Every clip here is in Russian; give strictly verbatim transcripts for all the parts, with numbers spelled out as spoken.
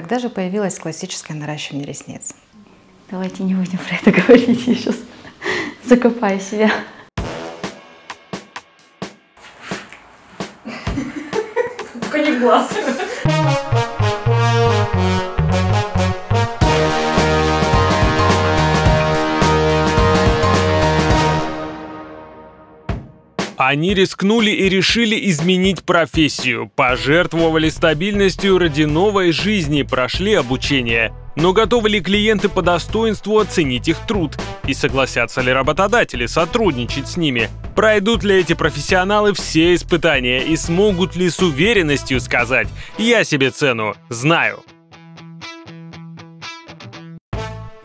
Когда же появилось классическое наращивание ресниц? Давайте не будем про это говорить, я сейчас закопаю себя. Только не глаз. Они рискнули и решили изменить профессию, пожертвовали стабильностью ради новой жизни, прошли обучение. Но готовы ли клиенты по достоинству оценить их труд? И согласятся ли работодатели сотрудничать с ними? Пройдут ли эти профессионалы все испытания и смогут ли с уверенностью сказать «Я себе цену знаю».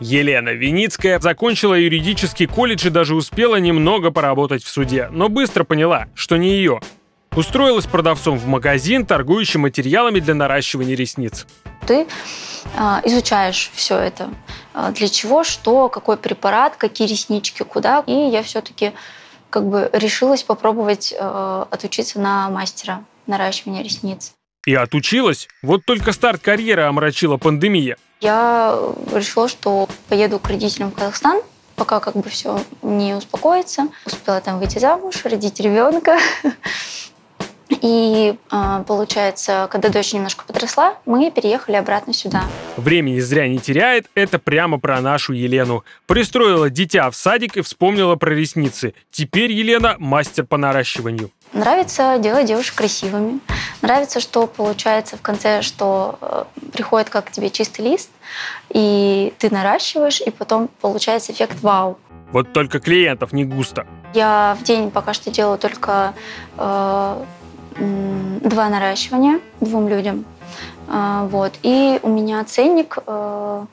Елена Виницкая закончила юридический колледж и даже успела немного поработать в суде, но быстро поняла, что не ее. Устроилась продавцом в магазин, торгующий материалами для наращивания ресниц. Ты э, изучаешь все это. Для чего, что, какой препарат, какие реснички, куда. И я все-таки как бы решилась попробовать э, отучиться на мастера наращивания ресниц. И отучилась. Вот только старт карьеры омрачила пандемия. Я решила, что поеду к родителям в Казахстан, пока как бы все не успокоится. Успела там выйти замуж, родить ребенка. И получается, когда дочь немножко подросла, мы переехали обратно сюда. Времени зря не теряет, это прямо про нашу Елену. Пристроила дитя в садик и вспомнила про ресницы. Теперь Елена мастер по наращиванию. Нравится делать девушек красивыми. Нравится, что получается в конце, что приходит как к тебе чистый лист, и ты наращиваешь, и потом получается эффект вау. Вот только клиентов не густо. Я в день пока что делаю только э, два наращивания двум людям. Э, вот. И у меня ценник... Э,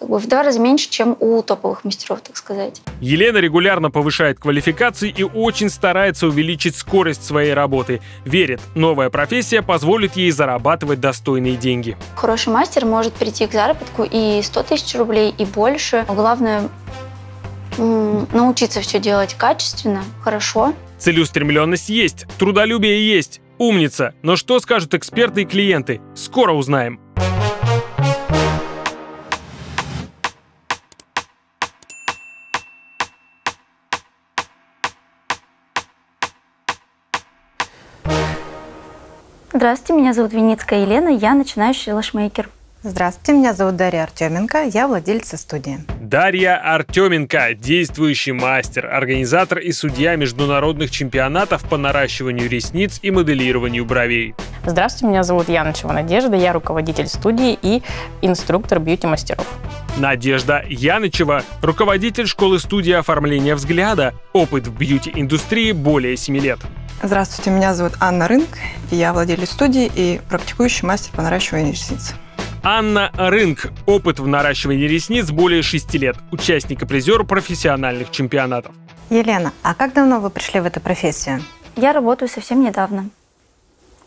Как бы в два раза меньше, чем у топовых мастеров, так сказать. Елена регулярно повышает квалификации и очень старается увеличить скорость своей работы. Верит, новая профессия позволит ей зарабатывать достойные деньги. Хороший мастер может прийти к заработку и сто тысяч рублей, и больше. Главное – научиться все делать качественно, хорошо. Целеустремленность есть, трудолюбие есть, умница. Но что скажут эксперты и клиенты? Скоро узнаем. Здравствуйте, меня зовут Виницкая Елена, я начинающий лэшмейкер. Здравствуйте, меня зовут Дарья Артеменко, я владелица студии. Дарья Артеменко, действующий мастер, организатор и судья международных чемпионатов по наращиванию ресниц и моделированию бровей. Здравствуйте, меня зовут Янычева Надежда, я руководитель студии и инструктор бьюти-мастеров. Надежда Янычева, руководитель школы-студии оформления взгляда, опыт в бьюти-индустрии более семи лет. Здравствуйте, меня зовут Анна Рынг, я владелец студии и практикующий мастер по наращиванию ресниц. Анна Рынг. Опыт в наращивании ресниц более шести лет. Участник и призер профессиональных чемпионатов. Елена, а как давно вы пришли в эту профессию? Я работаю совсем недавно.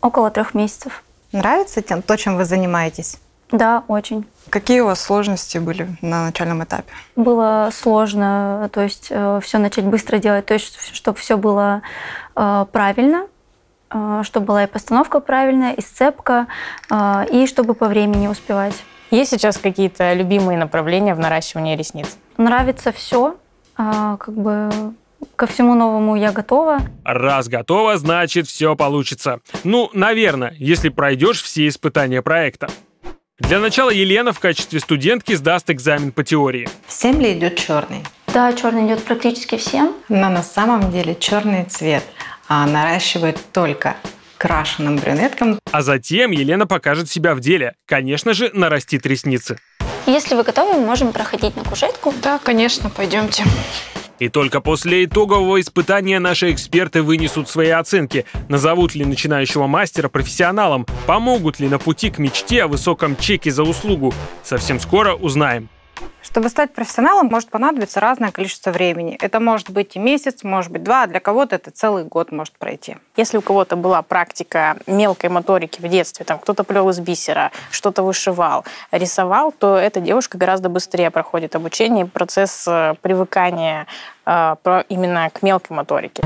Около трех месяцев. Нравится тем, то, чем вы занимаетесь? Да, очень. Какие у вас сложности были на начальном этапе? Было сложно, то есть все начать быстро делать, то есть чтобы все было правильно, чтобы была и постановка правильная, и сцепка, и чтобы по времени успевать. Есть сейчас какие-то любимые направления в наращивании ресниц? Нравится все, как бы ко всему новому я готова. Раз готова, значит все получится. Ну, наверное, если пройдешь все испытания проекта. Для начала Елена в качестве студентки сдаст экзамен по теории. Всем ли идет черный? Да, черный идет практически всем. Но на самом деле черный цвет наращивает только крашенным брюнеткам. А затем Елена покажет себя в деле. Конечно же, нарастит ресницы. Если вы готовы, мы можем проходить на кушетку. Да, конечно, пойдемте. И только после итогового испытания наши эксперты вынесут свои оценки. Назовут ли начинающего мастера профессионалом? Помогут ли на пути к мечте о высоком чеке за услугу? Совсем скоро узнаем. Чтобы стать профессионалом, может понадобиться разное количество времени. Это может быть и месяц, может быть два, а для кого-то это целый год может пройти. Если у кого-то была практика мелкой моторики в детстве, там кто-то плел из бисера, что-то вышивал, рисовал, то эта девушка гораздо быстрее проходит обучение, процесс привыкания именно к мелкой моторике.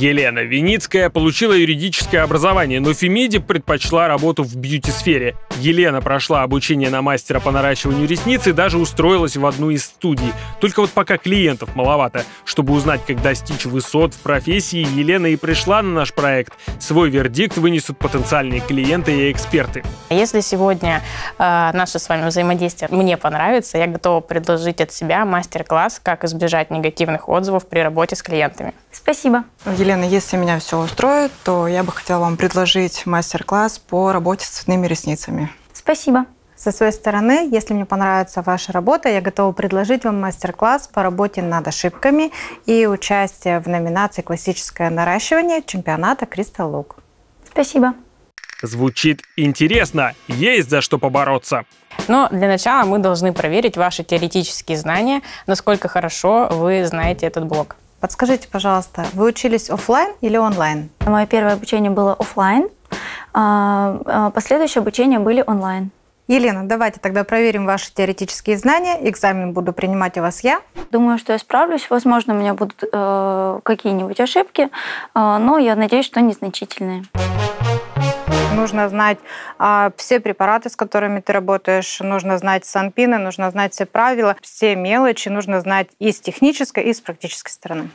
Елена Виницкая получила юридическое образование, но Фемиде предпочла работу в бьюти-сфере. Елена прошла обучение на мастера по наращиванию ресниц и даже устроилась в одну из студий. Только вот пока клиентов маловато. Чтобы узнать, как достичь высот в профессии, Елена и пришла на наш проект. Свой вердикт вынесут потенциальные клиенты и эксперты. Если сегодня э, наше с вами взаимодействие мне понравится, я готова предложить от себя мастер-класс, как избежать негативных отзывов при работе с клиентами. Спасибо. Елена, если меня все устроит, то я бы хотела вам предложить мастер-класс по работе с цветными ресницами. Спасибо. Со своей стороны, если мне понравится ваша работа, я готова предложить вам мастер-класс по работе над ошибками и участие в номинации «Классическое наращивание» чемпионата «Кристал Лук». Спасибо. Звучит интересно. Есть за что побороться. Но для начала мы должны проверить ваши теоретические знания, насколько хорошо вы знаете этот блок. Подскажите, пожалуйста, вы учились офлайн или онлайн? Мое первое обучение было офлайн, а последующие обучения были онлайн. Елена, давайте тогда проверим ваши теоретические знания. Экзамен буду принимать у вас я. Думаю, что я справлюсь. Возможно, у меня будут э, какие-нибудь ошибки, э, но я надеюсь, что незначительные. Нужно знать а, все препараты, с которыми ты работаешь, нужно знать санпины, нужно знать все правила, все мелочи, нужно знать и с технической, и с практической стороны.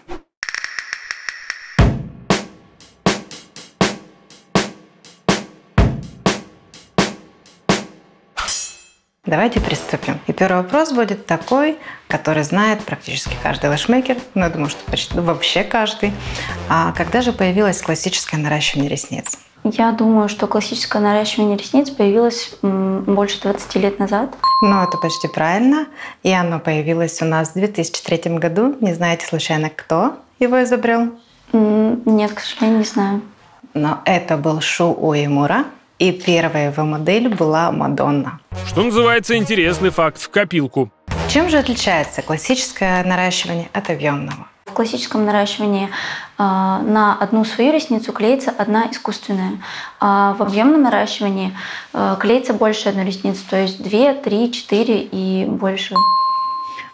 Давайте приступим. И первый вопрос будет такой, который знает практически каждый лэшмейкер, ну, я думаю, что почти, ну, вообще каждый. А когда же появилось классическое наращивание ресниц? Я думаю, что классическое наращивание ресниц появилось больше двадцати лет назад. Ну, это почти правильно. И оно появилось у нас в две тысячи третьем году. Не знаете, случайно, кто его изобрел? Нет, к сожалению, не знаю. Но это был Шу Оймура. И первая его модель была Мадонна. Что называется, интересный факт в копилку. Чем же отличается классическое наращивание от объемного? В классическом наращивании э, на одну свою ресницу клеится одна искусственная, а в объемном наращивании э, клеится больше одной ресницы, то есть две, три, четыре и больше.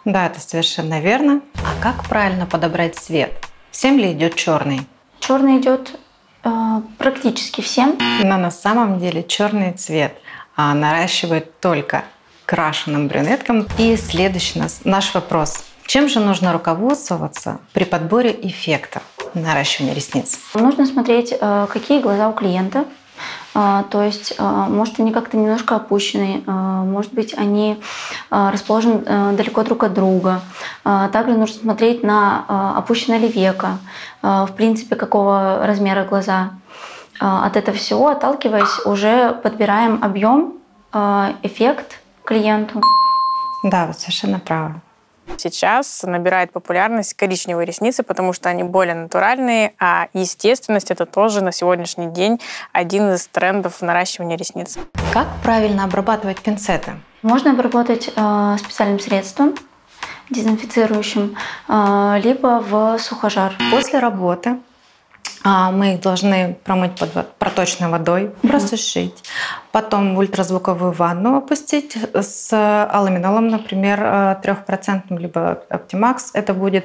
Да, это совершенно верно. А как правильно подобрать цвет? Всем ли идет черный? Черный идет э, практически всем. Но на самом деле черный цвет э, наращивает только крашенным брюнеткам. И следующий нас, наш вопрос. Чем же нужно руководствоваться при подборе эффекта наращивания ресниц? Нужно смотреть, какие глаза у клиента. То есть, может, они как-то немножко опущены, может быть, они расположены далеко друг от друга. Также нужно смотреть на опущено ли веко, в принципе, какого размера глаза. От этого всего, отталкиваясь, уже подбираем объем, эффект клиенту. Да, вы совершенно правы. Сейчас набирает популярность коричневые ресницы, потому что они более натуральные, а естественность – это тоже на сегодняшний день один из трендов наращивания ресниц. Как правильно обрабатывать пинцеты? Можно обработать э, специальным средством, дезинфицирующим, э, либо в сухожар. После работы э, мы их должны промыть под проточной водой, mm-hmm. просушить. Потом в ультразвуковую ванну опустить с аламиналом, например, трёх процентов, либо Optimax это будет.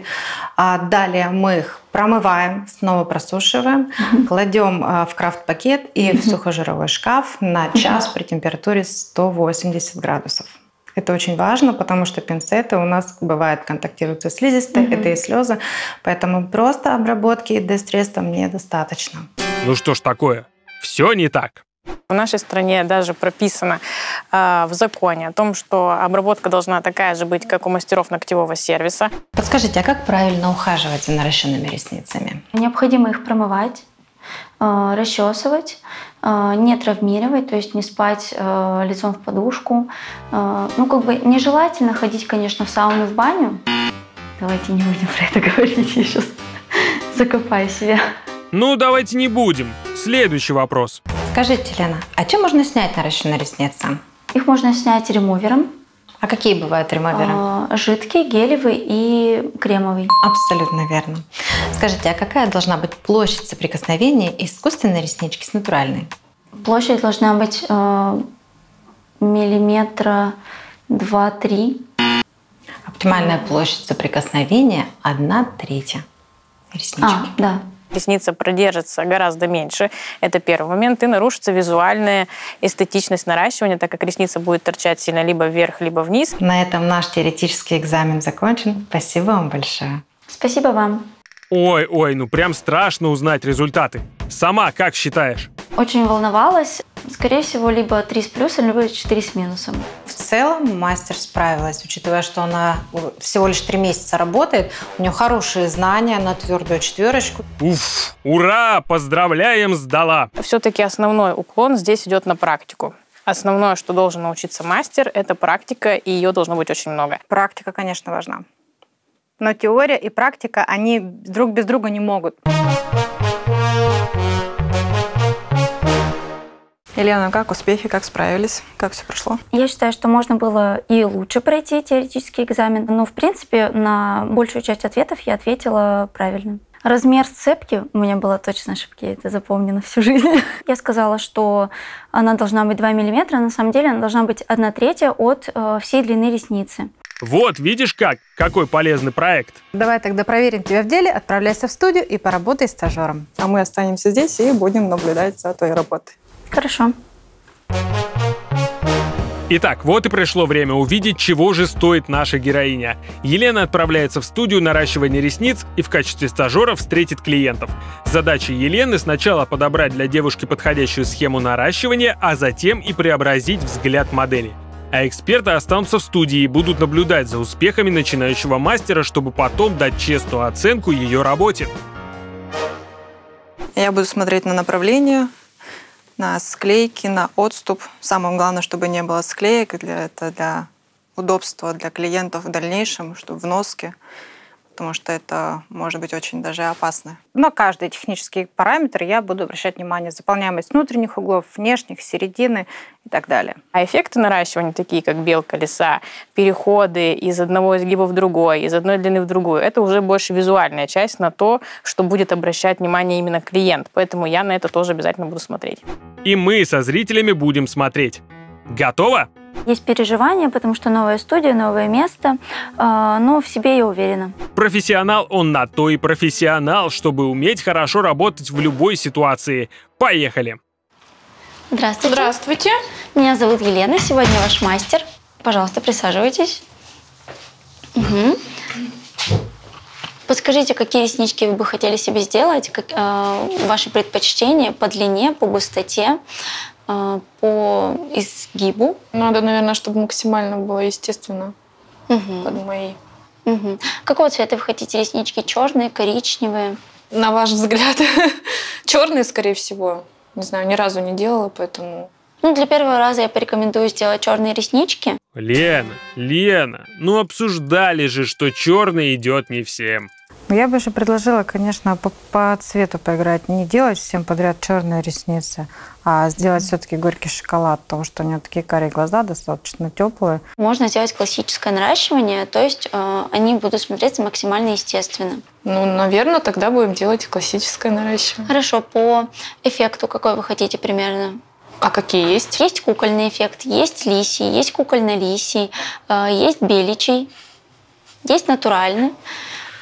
Далее мы их промываем, снова просушиваем, mm-hmm. кладем в крафт-пакет и mm-hmm. в сухожировой шкаф на час mm-hmm. при температуре сто восемьдесят градусов. Это очень важно, потому что пинцеты у нас бывают контактируются слизистой, mm-hmm. это и слезы, поэтому просто обработки и дестресса мне достаточно. Ну что ж такое, все не так. В нашей стране даже прописано э, в законе о том, что обработка должна такая же быть, как у мастеров ногтевого сервиса. Подскажите, а как правильно ухаживать за наращенными ресницами? Необходимо их промывать, э, расчесывать, э, не травмировать, то есть не спать э, лицом в подушку. Э, ну, как бы нежелательно ходить, конечно, в сауну, в баню. Давайте не будем про это говорить, я сейчас закопаю себя. Ну, давайте не будем. Следующий вопрос. Скажите, Лена, а чем можно снять наращенные ресницы? Их можно снять ремувером. А какие бывают ремуверы? А, жидкий, гелевый и кремовый. Абсолютно верно. Скажите, а какая должна быть площадь соприкосновения искусственной реснички с натуральной? Площадь должна быть э, миллиметра два-три. Оптимальная площадь соприкосновения одна треть реснички. А, да. Ресница продержится гораздо меньше, это первый момент, и нарушится визуальная эстетичность наращивания, так как ресница будет торчать сильно либо вверх, либо вниз. На этом наш теоретический экзамен закончен. Спасибо вам большое. Спасибо вам. Ой, ой, ну прям страшно узнать результаты. Сама как считаешь? Очень волновалась. Скорее всего, либо три с плюсом, либо четыре с минусом. В целом мастер справилась, учитывая, что она всего лишь три месяца работает. У нее хорошие знания на твердую четверочку. Уф, ура! Поздравляем, сдала! Все-таки основной уклон здесь идет на практику. Основное, что должен научиться мастер, это практика, и ее должно быть очень много. Практика, конечно, важна. Но теория и практика, они друг без друга не могут. Елена, как успехи, как справились, как все прошло? Я считаю, что можно было и лучше пройти теоретический экзамен, но в принципе на большую часть ответов я ответила правильно. Размер сцепки у меня была точно ошибки, это запомнено всю жизнь. Я сказала, что она должна быть два миллиметра, на самом деле она должна быть одна третья от всей длины ресницы. Вот, видишь как? Какой полезный проект. Давай тогда проверим тебя в деле, отправляйся в студию и поработай стажером. А мы останемся здесь и будем наблюдать за твоей работой. Хорошо. Итак, вот и пришло время увидеть, чего же стоит наша героиня. Елена отправляется в студию наращивания ресниц и в качестве стажера встретит клиентов. Задача Елены сначала подобрать для девушки подходящую схему наращивания, а затем и преобразить взгляд модели. А эксперты останутся в студии и будут наблюдать за успехами начинающего мастера, чтобы потом дать честную оценку ее работе. Я буду смотреть на направление, на склейки, на отступ. Самое главное, чтобы не было склеек. Это для удобства для клиентов в дальнейшем, чтобы в носке, потому что это может быть очень даже опасно. На каждый технический параметр я буду обращать внимание. Заполняемость внутренних углов, внешних, середины и так далее. А эффекты наращивания, такие как белка, лиса, переходы из одного изгиба в другой, из одной длины в другую, это уже больше визуальная часть на то, что будет обращать внимание именно клиент. Поэтому я на это тоже обязательно буду смотреть. И мы со зрителями будем смотреть. Готово? Есть переживания, потому что новая студия, новое место, но в себе я уверена. Профессионал он на то и профессионал, чтобы уметь хорошо работать в любой ситуации. Поехали! Здравствуйте. Здравствуйте. Меня зовут Елена, сегодня ваш мастер. Пожалуйста, присаживайтесь. Угу. Подскажите, какие реснички вы бы хотели себе сделать, как, э, ваши предпочтения по длине, по густоте, по изгибу. Надо, наверное, чтобы максимально было естественно угу. под мои. Угу. Какого цвета вы хотите реснички? Черные, коричневые? На ваш взгляд, черные, скорее всего. Не знаю, ни разу не делала, поэтому... Ну, для первого раза я порекомендую сделать черные реснички. Лена, Лена, ну обсуждали же, что черный идет не всем. Я бы же предложила, конечно, по, по цвету поиграть. Не делать всем подряд черные ресницы, а сделать все-таки горький шоколад, потому что у нее такие карие глаза, достаточно теплые. Можно сделать классическое наращивание, то есть э, они будут смотреться максимально естественно. Ну, наверное, тогда будем делать классическое наращивание. Хорошо, по эффекту какой вы хотите примерно? А какие есть? Есть кукольный эффект, есть лисий, есть кукольно-лисий, э, есть беличий, есть натуральный.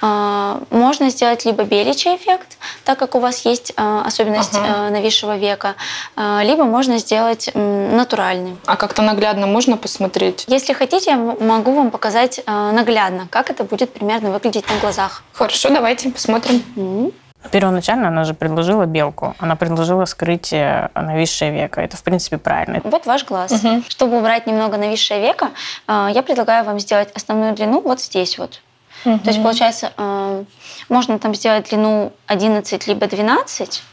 Можно сделать либо беличий эффект, так как у вас есть особенность ага. нависшего века, либо можно сделать натуральный. А как-то наглядно можно посмотреть? Если хотите, я могу вам показать наглядно, как это будет примерно выглядеть на глазах. Хорошо, давайте посмотрим. Mm-hmm. Первоначально она же предложила белку, она предложила скрыть нависшее веко. Это, в принципе, правильно. Вот ваш глаз. Угу. Чтобы убрать немного нависшее веко, я предлагаю вам сделать основную длину вот здесь вот. Угу. То есть, получается, э, можно там сделать длину одиннадцать либо двенадцать,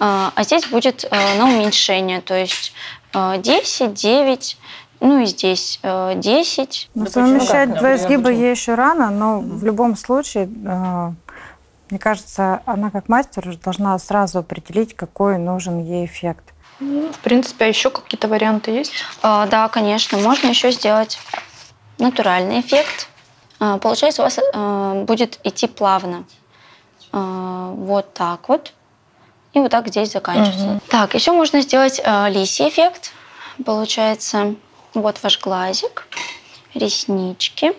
э, а здесь будет э, на уменьшение, то есть э, десять, девять, ну и здесь э, десять. Ну, совмещать два изгиба ей еще рано, но угу. в любом случае, э, мне кажется, она как мастер должна сразу определить, какой нужен ей эффект. Ну, в принципе, а еще какие-то варианты есть? Э, да, конечно, можно еще сделать натуральный эффект. Получается, у вас э, будет идти плавно. Э, вот так вот. И вот так здесь заканчивается. Угу. Так, еще можно сделать э, лисий эффект. Получается, вот ваш глазик, реснички.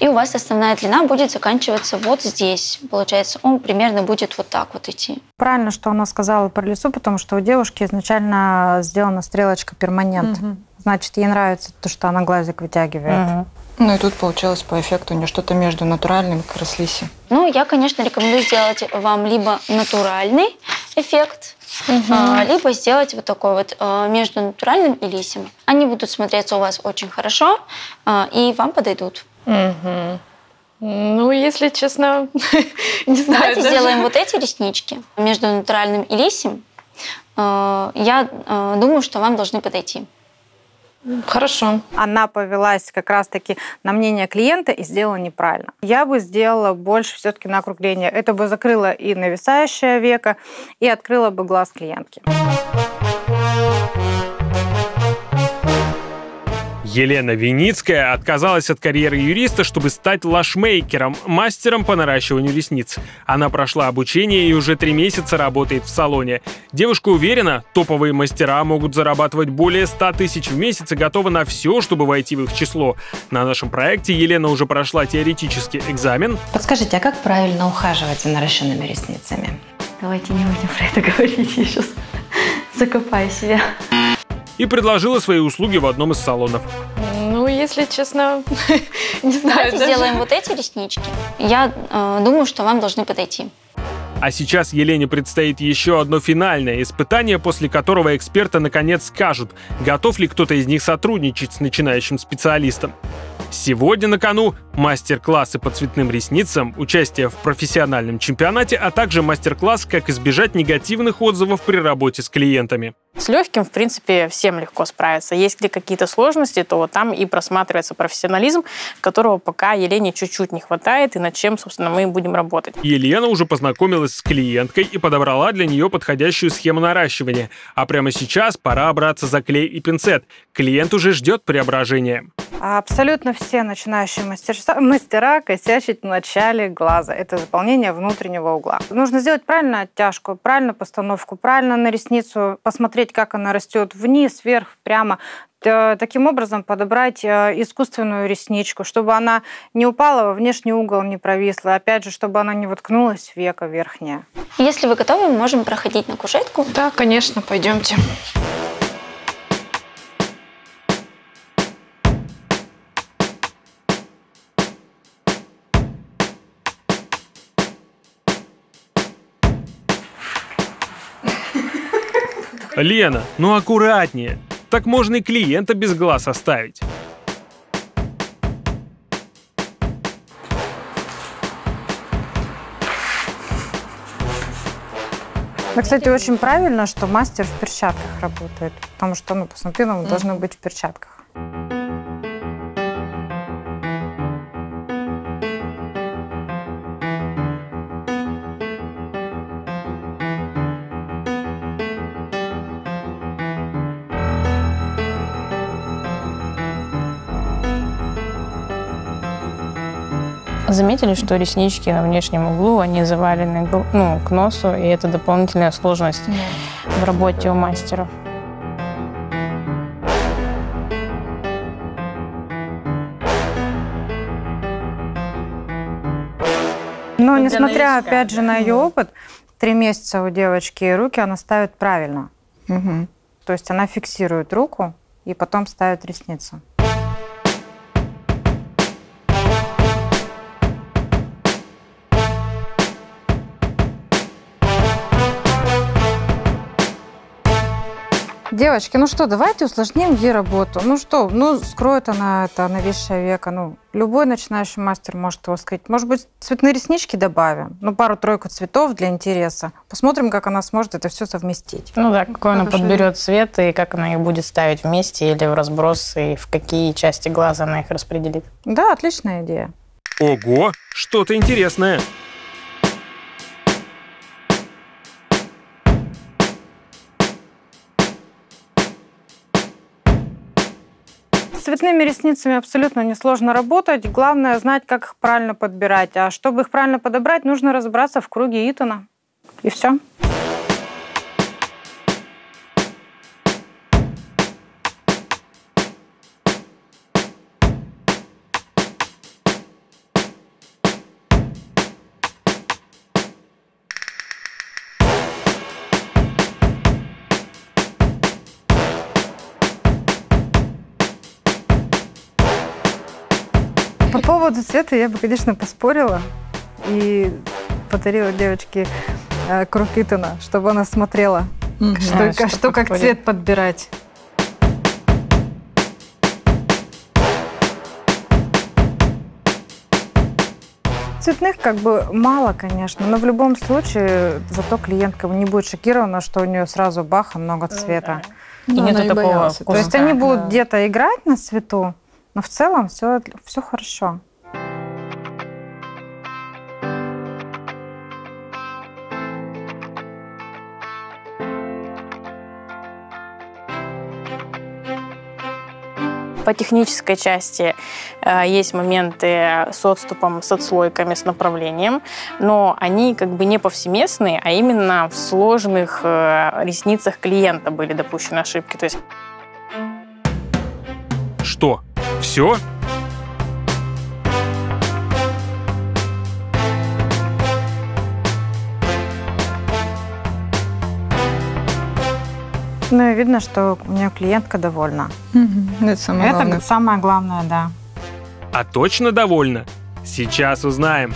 И у вас основная длина будет заканчиваться вот здесь. Получается, он примерно будет вот так вот идти. Правильно, что она сказала про лесу, потому что у девушки изначально сделана стрелочка перманент. Угу. Значит, ей нравится то, что она глазик вытягивает. Угу. Ну и тут получилось по эффекту у нее что-то между натуральным и краслиси. Ну, я, конечно, рекомендую сделать вам либо натуральный эффект, угу. либо сделать вот такой вот между натуральным и лисим. Они будут смотреться у вас очень хорошо и вам подойдут. Угу. Ну, если честно, не знаю. Давайте даже сделаем вот эти реснички между натуральным и лисим. Я думаю, что вам должны подойти. Хорошо. Она повелась как раз-таки на мнение клиента и сделала неправильно. Я бы сделала больше все-таки на округление. Это бы закрыло и нависающее веко, и открыло бы глаз клиентки. Елена Виницкая отказалась от карьеры юриста, чтобы стать лашмейкером, мастером по наращиванию ресниц. Она прошла обучение и уже три месяца работает в салоне. Девушка уверена, топовые мастера могут зарабатывать более ста тысяч в месяц и готова на все, чтобы войти в их число. На нашем проекте Елена уже прошла теоретический экзамен. Подскажите, а как правильно ухаживать за наращенными ресницами? Давайте не будем про это говорить, я сейчас закопаю себя. И предложила свои услуги в одном из салонов. Ну, если честно, не знаю. Давайте даже сделаем вот эти реснички. Я э, думаю, что вам должны подойти. А сейчас Елене предстоит еще одно финальное испытание, после которого эксперты наконец скажут, готов ли кто-то из них сотрудничать с начинающим специалистом. Сегодня на кону мастер-классы по цветным ресницам, участие в профессиональном чемпионате, а также мастер-класс «Как избежать негативных отзывов при работе с клиентами». С легким, в принципе, всем легко справиться. Есть ли какие-то сложности, то там и просматривается профессионализм, которого пока Елене чуть-чуть не хватает и над чем, собственно, мы будем работать. Елена уже познакомилась с клиенткой и подобрала для нее подходящую схему наращивания. А прямо сейчас пора браться за клей и пинцет. Клиент уже ждет преображения. Абсолютно все начинающие мастера, мастера косячат в начале глаза. Это заполнение внутреннего угла. Нужно сделать правильно оттяжку, правильно постановку, правильно на ресницу, посмотреть, как она растет вниз, вверх, прямо. Таким образом подобрать искусственную ресничку, чтобы она не упала во внешний угол, не провисла. Опять же, чтобы она не воткнулась в веко верхнее. Если вы готовы, мы можем проходить на кушетку. Да, конечно, пойдемте. Лена, ну аккуратнее. Так можно и клиента без глаз оставить. Да, кстати, очень правильно, что мастер в перчатках работает. Потому что, ну, по сантинам mm-hmm. должны быть в перчатках. Заметили, что реснички на внешнем углу, они завалены, ну, к носу, и это дополнительная сложность yeah. в работе у мастеров. Но, несмотря, опять же, на ее опыт, три месяца у девочки руки она ставит правильно. Угу. То есть она фиксирует руку и потом ставит ресницу. Девочки, ну что, давайте усложним ей работу. Ну что, ну скроет она это нависшее веко. Ну, любой начинающий мастер может его скрыть. Может быть, цветные реснички добавим? Ну, пару-тройку цветов для интереса. Посмотрим, как она сможет это все совместить. Ну да, какой она подберет цвет и как она их будет ставить вместе или в разброс, и в какие части глаза она их распределит. Да, отличная идея. Ого, что-то интересное. С цветными ресницами абсолютно несложно работать. Главное знать, как их правильно подбирать. А чтобы их правильно подобрать, нужно разобраться в круге Итона. И все. По поводу цвета я бы, конечно, поспорила и подарила девочке э, Куркитона, чтобы она смотрела, mm-hmm. что, а, что, что как цвет подбирать. Цветных как бы мало, конечно, но в любом случае зато клиентка не будет шокирована, что у нее сразу баха много цвета. Ну, да. И нету такого боялась, вкуса. То есть они будут да. где-то играть на цвету, но в целом все, все хорошо. По технической части э, есть моменты с отступом, с отслойками, с направлением, но они как бы не повсеместные, а именно в сложных э, ресницах клиента были допущены ошибки. То есть... Что? Все? Ну, и видно, что у меня клиентка довольна. Угу. Это самое Это главное. самое главное, да. А точно довольна? Сейчас узнаем.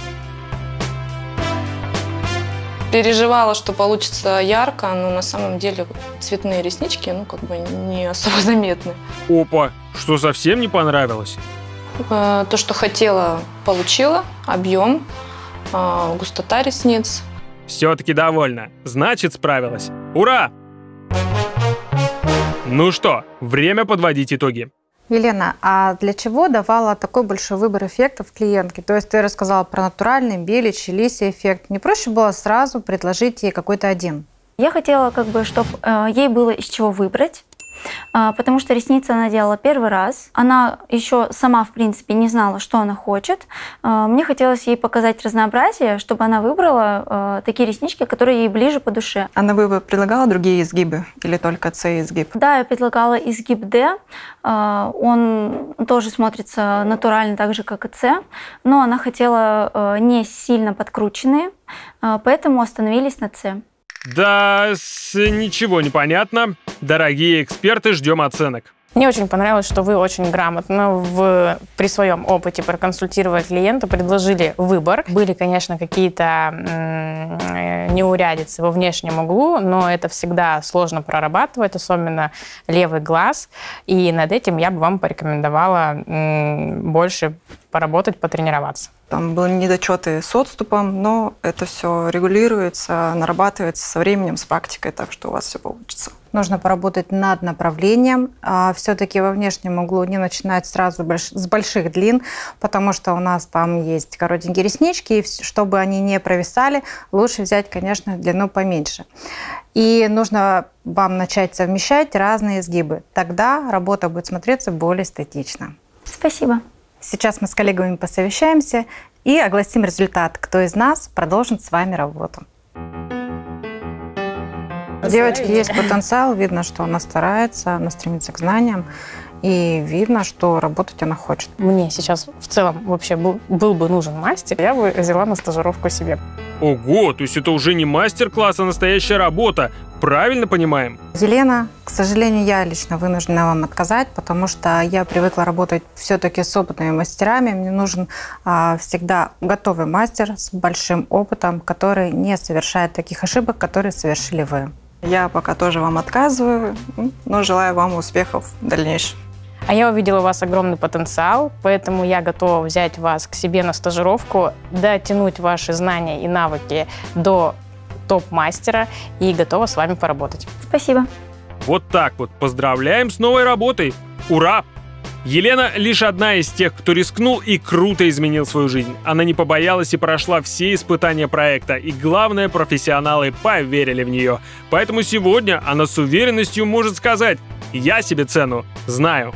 Переживала, что получится ярко, но на самом деле цветные реснички, ну, как бы не особо заметны. Опа, что совсем не понравилось? То, что хотела, получила. Объем, густота ресниц. Все-таки довольна. Значит, справилась. Ура! Ну что, время подводить итоги. Елена, а для чего давала такой большой выбор эффектов клиентке? То есть ты рассказала про натуральный, беличий, лисий эффект. Не проще было сразу предложить ей какой-то один? Я хотела, как бы, чтобы э, ей было из чего выбрать, э, потому что ресницы она делала первый раз. Она еще сама, в принципе, не знала, что она хочет. Э, мне хотелось ей показать разнообразие, чтобы она выбрала э, такие реснички, которые ей ближе по душе. Она бы предлагала другие изгибы или только С-изгиб? Да, я предлагала изгиб Д. Э, он тоже смотрится натурально, так же, как и С. Но она хотела э, не сильно подкрученные, э, поэтому остановились на С. Да, с, ничего не понятно. Дорогие эксперты, ждем оценок. Мне очень понравилось, что вы очень грамотно в, при своем опыте проконсультировали клиента, предложили выбор. Были, конечно, какие-то неурядицы во внешнем углу, но это всегда сложно прорабатывать, особенно левый глаз. И над этим я бы вам порекомендовала больше поработать, потренироваться. Там были недочеты с отступом, но это все регулируется, нарабатывается со временем, с практикой, так что у вас все получится. Нужно поработать над направлением. А все-таки во внешнем углу не начинать сразу больш... с больших длин, потому что у нас там есть коротенькие реснички, и чтобы они не провисали, лучше взять, конечно, длину поменьше. И нужно вам начать совмещать разные изгибы. Тогда работа будет смотреться более эстетично. Спасибо. Сейчас мы с коллегами посовещаемся и огласим результат, кто из нас продолжит с вами работу. У девочки есть потенциал, видно, что она старается, она стремится к знаниям, и видно, что работать она хочет. Мне сейчас в целом вообще был, был бы нужен мастер, я бы взяла на стажировку себе. Ого, то есть это уже не мастер-класс, а настоящая работа. Правильно понимаем? Елена, к сожалению, я лично вынуждена вам отказать, потому что я привыкла работать все-таки с опытными мастерами. Мне нужен а, всегда готовый мастер с большим опытом, который не совершает таких ошибок, которые совершили вы. Я пока тоже вам отказываю, но желаю вам успехов в дальнейшем. А я увидела у вас огромный потенциал, поэтому я готова взять вас к себе на стажировку, дотянуть ваши знания и навыки до топ-мастера и готова с вами поработать. Спасибо. Вот так вот. Поздравляем с новой работой. Ура! Елена лишь одна из тех, кто рискнул и круто изменил свою жизнь. Она не побоялась и прошла все испытания проекта. И главное, профессионалы поверили в нее. Поэтому сегодня она с уверенностью может сказать: «Я себе цену знаю».